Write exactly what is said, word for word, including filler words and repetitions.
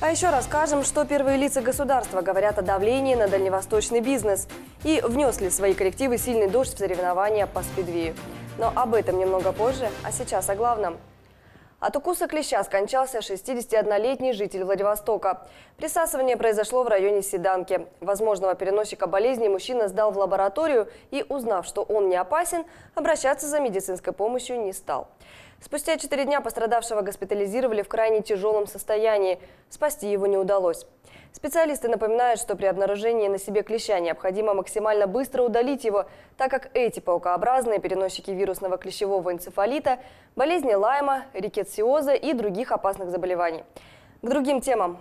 А еще расскажем, что первые лица государства говорят о давлении на дальневосточный бизнес и внес ли свои коррективы сильный дождь в соревнования по спидвею. Но об этом немного позже, а сейчас о главном. От укуса клеща скончался шестидесятиоднолетний житель Владивостока. Присасывание произошло в районе Седанки. Возможного переносчика болезни мужчина сдал в лабораторию и, узнав, что он не опасен, обращаться за медицинской помощью не стал. Спустя четыре дня пострадавшего госпитализировали в крайне тяжелом состоянии. Спасти его не удалось. Специалисты напоминают, что при обнаружении на себе клеща необходимо максимально быстро удалить его, так как эти паукообразные переносчики вирусного клещевого энцефалита, болезни Лайма, рикетсиоза и других опасных заболеваний. К другим темам.